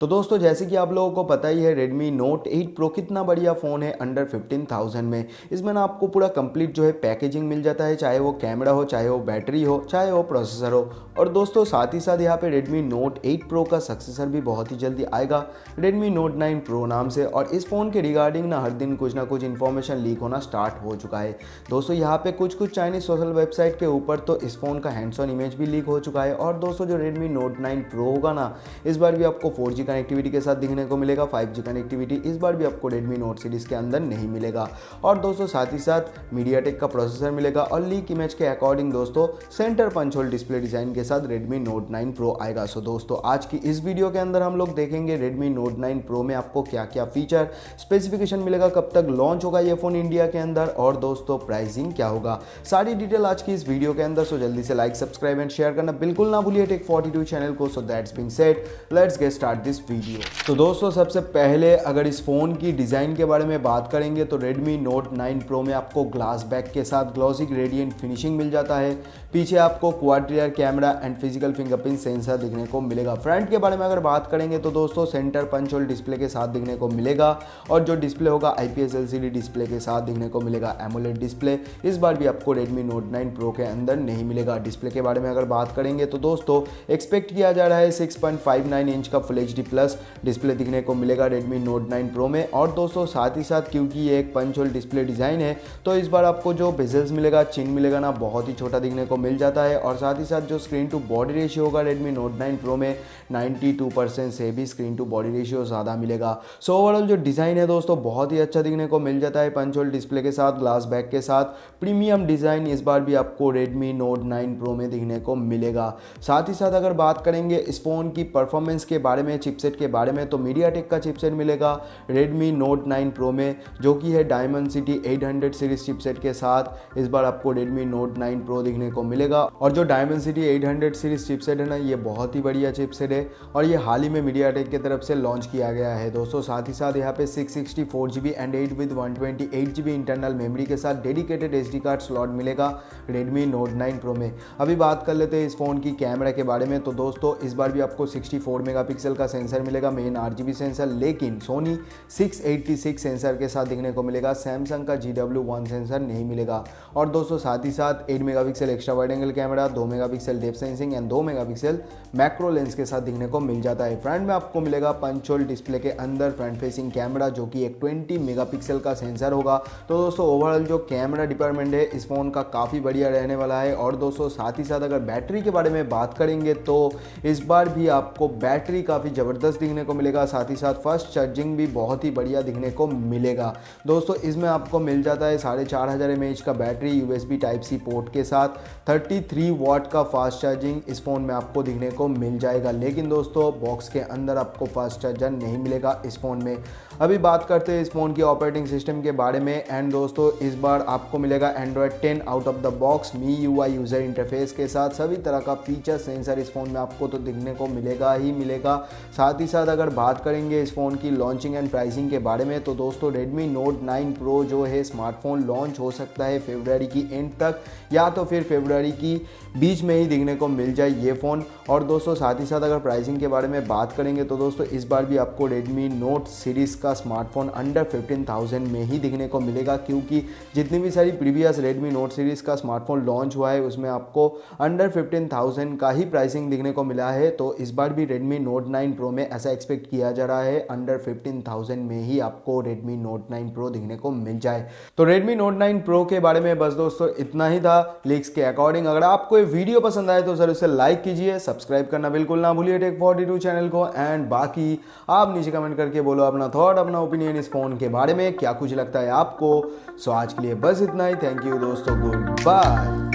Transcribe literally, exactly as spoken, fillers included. तो दोस्तों जैसे कि आप लोगों को पता ही है Redmi Note एट Pro कितना बढ़िया फ़ोन है अंडर पंद्रह हज़ार में। इसमें ना आपको पूरा कंप्लीट जो है पैकेजिंग मिल जाता है, चाहे वो कैमरा हो, चाहे वो बैटरी हो, चाहे वो प्रोसेसर हो। और दोस्तों साथ ही साथ यहाँ पे Redmi Note एट Pro का सक्सेसर भी बहुत ही जल्दी आएगा Redmi Note नाइन Pro नाम से। और इस फ़ोन के रिगार्डिंग ना हर दिन कुछ ना कुछ इन्फॉर्मेशन लीक होना स्टार्ट हो चुका है। दोस्तों यहाँ पर कुछ कुछ चाइनीज सोशल वेबसाइट के ऊपर तो इस फ़ोन का हैंड्स ऑन इमेज भी लीक हो चुका है। और दोस्तों जो Redmi Note नाइन Pro होगा ना, इस बार भी आपको फोर जी कनेक्टिविटी के साथ दिखने को मिलेगा। फाइव जी कनेक्टिविटी इस बार भी आपको Redmi Note सीरीज़ के अंदर नहीं मिलेगा। और दोस्तों साथ ही साथ MediaTek का प्रोसेसर मिलेगा। और लीक इमेज के अकॉर्डिंग दोस्तों centre punch hole display design के साथ Redmi Note नाइन Pro आएगा। सो दोस्तों आज की इस वीडियो के अंदर हम लोग देखेंगे Redmi Note नाइन Pro में आपको क्या क्या फीचर स्पेसिफिकेशन मिलेगा, कब तक लॉन्च होगा ये फ़ोन इंडिया के अंदर, और दोस्तों प्राइसिंग क्या होगा, सारी डिटेल आज की इस वीडियो के अंदर। सो जल्दी से लाइक, सब्सक्राइब एंड शेयर करना बिल्कुल ना भूलिए टेक फोर्टी टू चैनल को। So that's been said, let's get start this video. तो दोस्तों सबसे पहले अगर इस फ़ोन की डिज़ाइन के बारे में बात करेंगे तो Redmi Note नाइन Pro में आपको ग्लास बैक के साथ ग्लॉसी ग्रेडियंट फिनिशिंग मिल जाता है। पीछे आपको quad rear camera and physical fingerprint sensor दिखने को मिलेगा। फ्रंट के बारे में अगर बात करेंगे तो दोस्तों सेंटर पंच होल डिस्प्ले के साथ दिखने को मिलेगा। और जो डिस्प्ले होगा आईपीएस एलसीडी डिस्प्ले के साथ दिखने को मिलेगा। एमोलेड डिस्प्ले इस बार भी आपको Redmi Note नाइन Pro के अंदर नहीं मिलेगा। डिस्प्ले के बारे में अगर बात करेंगे तो दोस्तों एक्सपेक्ट किया जा रहा है six point five nine inch का full H D plus display दिखने को मिलेगा Redmi Note नाइन Pro में। और दोस्तों साथ ही साथ क्योंकि ये एक पंच होल डिस्प्ले डिज़ाइन है तो इस बार आपको जो बेजल्स मिलेगा, चिन मिलेगा ना, बहुत ही छोटा दिखने को मिल जाता है। और साथ ही साथ जो स्क्रीन टू बॉडी रेशियो होगा Redmi Note नाइन Pro में बानवे परसेंट से भी स्क्रीन टू बॉडी रेशियो ज़्यादा मिलेगा। सो ओवरऑल जो डिज़ाइन है दोस्तों बहुत ही अच्छा दिखने को मिल जाता है। पंच होल डिस्प्ले के साथ, ग्लास बैक के साथ प्रीमियम डिज़ाइन इस बार भी आपको Redmi Note नाइन Pro में दिखने को मिलेगा। साथ ही साथ अगर बात करेंगे इस फ़ोन की परफॉर्मेंस के बारे में, चिपसेट के बारे में, तो MediaTek का चिपसेट मिलेगा Redmi Note नाइन Pro में, जो कि है diamond city eight hundred series chipset के साथ इस बार आपको Redmi Note नाइन Pro दिखने को मिलेगा। और जो diamond city eight hundred series chipset है ना, ये बहुत ही बढ़िया चिपसेट है और ये हाल ही में MediaTek की तरफ से लॉन्च किया गया है। दोस्तों साथ ही साथ यहाँ पे six sixty four G B and eight with one twenty eight G B internal memory के साथ dedicated S D card slot मिलेगा Redmi Note नाइन Pro में। अभी बात कर लेते हैं इस फोन की कैमरा के बारे में। तो दोस्तों इस बार भी आपको सिक्सटी फोर मेगा पिक्सल का सेंसर मिलेगा, मेन आरजीबी सेंसर, लेकिन Sony six eighty six sensor के साथ दिखने को मिलेगा। सैमसंग का जी डब्ल्यू वन सेंसर नहीं मिलेगा। और दोस्तों साथ ही साथ eight megapixel extra wide angle camera, two megapixel depth sensing and two megapixel macro lens के साथ दिखने को मिल जाता है। फ्रंट में आपको मिलेगा पंच होल डिस्प्ले के अंदर फ्रंट फेसिंग कैमरा, जो कि एक ट्वेंटी मेगापिक्सल का सेंसर होगा। तो दोस्तों ओवरऑल जो कैमरा डिपार्टमेंट है इस फोन का काफ़ी बढ़िया रहने वाला है। और दोस्तों साथ ही साथ अगर बैटरी के बारे में बात करेंगे तो इस बार भी आपको बैटरी काफ़ी ज़बरदस्त दिखने को मिलेगा। साथ ही साथ फर्स्ट चार्जिंग भी बहुत ही बढ़िया दिखने को मिलेगा। दोस्तों इसमें आपको मिल जाता है साढ़े चार हज़ार एम एच का battery, USB type C port के साथ तैंतीस वाट का फास्ट चार्जिंग इस फ़ोन में आपको दिखने को मिल जाएगा। लेकिन दोस्तों बॉक्स के अंदर आपको फास्ट चार्जर नहीं मिलेगा इस फ़ोन में। अभी बात करते हैं इस फ़ोन की ऑपरेटिंग सिस्टम के बारे में। एंड दोस्तों इस बार आपको मिलेगा Android ten out of the box M I U I user interface के साथ। सभी तरह का फीचर सेंसर इस फ़ोन में आपको तो दिखने को मिलेगा ही मिलेगा। साथ ही साथ अगर बात करेंगे इस फ़ोन की लॉन्चिंग एंड प्राइसिंग के बारे में तो दोस्तों Redmi Note नाइन Pro जो है स्मार्टफोन लॉन्च हो सकता है फरवरी की एंड तक या तो फिर फरवरी की बीच में ही दिखने को मिल जाए ये फ़ोन। और दोस्तों साथ ही साथ अगर प्राइसिंग के बारे में बात करेंगे तो दोस्तों इस बार भी आपको Redmi Note सीरीज़ का स्मार्टफोन अंडर पंद्रह हज़ार में ही दिखने को मिलेगा, क्योंकि जितनी भी सारी प्रीवियस Redmi Note सीरीज़ का स्मार्टफोन लॉन्च हुआ है उसमें आपको अंडर पंद्रह हज़ार का ही प्राइसिंग दिखने को मिला है। तो इस बार भी Redmi Note नाइन Pro में ऐसा एक्सपेक्ट किया जा रहा है अंडर पंद्रह हज़ार में ही आपको Redmi Note नाइन Pro दिखने को मिल जाए। तो Redmi Note नाइन Pro के बारे में बस दोस्तों इतना ही था लीक्स के अकॉर्डिंग। अगर आपको ये वीडियो पसंद आए तो जरूर से लाइक कीजिए, सब्सक्राइब करना बिल्कुल ना भूलिए टेक फोर्टी टू चैनल को। एंड बाकी आप नीचे कमेंट करके बोलो अपना थॉट, अपना ओपिनियन इस फोन के बारे में, क्या कुछ लगता है आपको। सो आज के लिए बस इतना ही। थैंक यू दोस्तों, गुड बाय।